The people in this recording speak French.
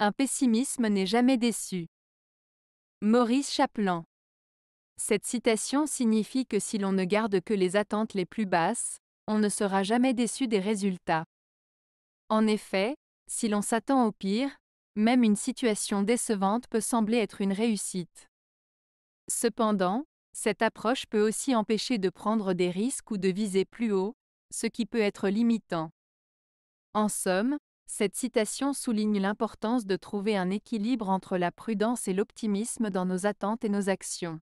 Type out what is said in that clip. Un pessimisme n'est jamais déçu. Maurice Chapelan. Cette citation signifie que si l'on ne garde que les attentes les plus basses, on ne sera jamais déçu des résultats. En effet, si l'on s'attend au pire, même une situation décevante peut sembler être une réussite. Cependant, cette approche peut aussi empêcher de prendre des risques ou de viser plus haut, ce qui peut être limitant. En somme, cette citation souligne l'importance de trouver un équilibre entre la prudence et l'optimisme dans nos attentes et nos actions.